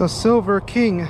the Silver King.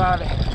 Vale.